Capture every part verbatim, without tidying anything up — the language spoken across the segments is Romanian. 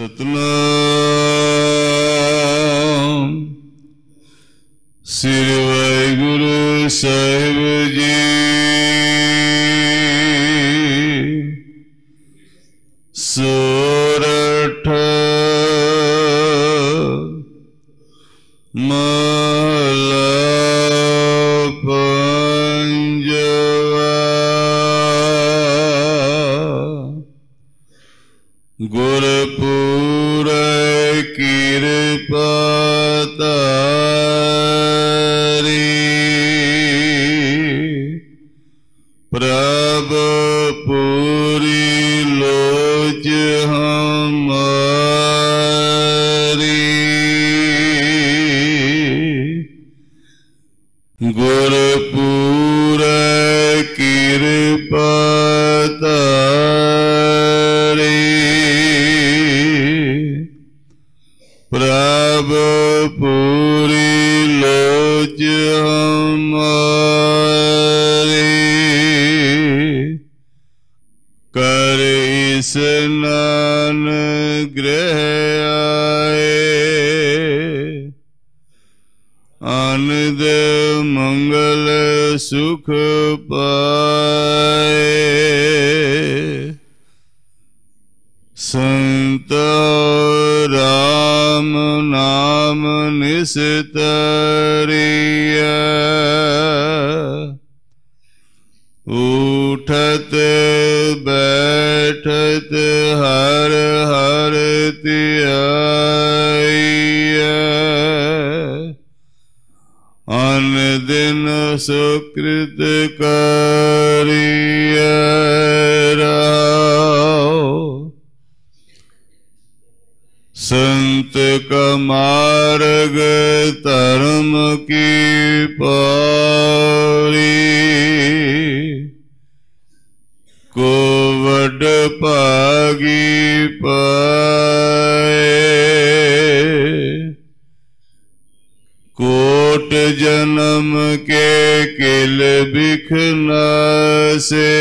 Satnam Sri Vaiguru Sahib Ji Suratha Malapanjava Gurpura Kirpatari Prabhapuri Loj Hamari Gurpura Kirpatari Prabhapuri Loj Hamari Kare Isnan Greh Aaye Anand Mangal Sukh Paaye Sant Ram Naam Nistariya Uthat Baithat Har Hartiya An Din Sukrit Kariya Rao Sant Kamarg Taram Ki Pauri Kovad Pagi Paye Kot Janam Ke Kil Bikhna Se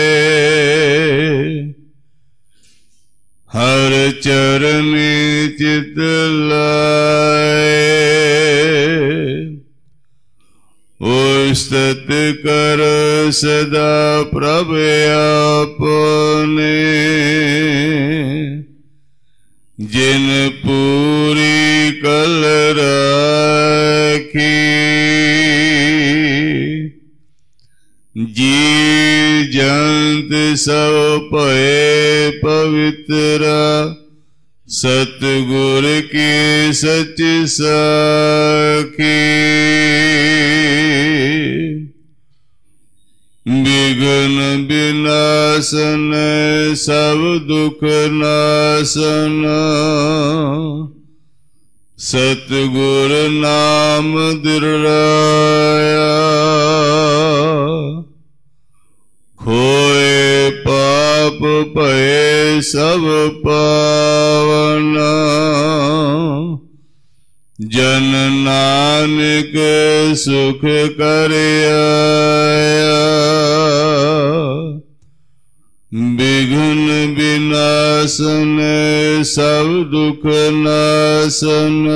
Har charani chit laye ustat kar sada prabh apne jin puri kal rakhi ji jant sab pae pavitra satgur ki sach sakhi bign binasan sab dukh nasan satgur naam diraya Khoye paap paye sab pavana Jan Nanak sukh karaya Bighn binasan sab dukh nasan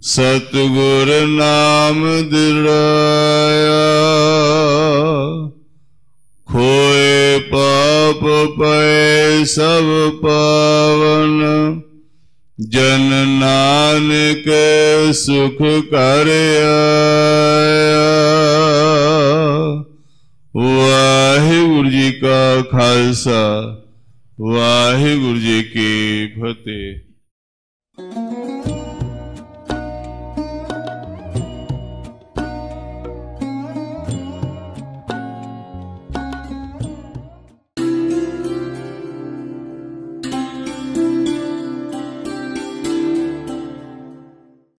Satgur naam diraya Khoye paap paye sab pavana Jan Nanak sukh karaya Vaheguru Ji ka Khalsa Vaheguru Ji ki Fateh.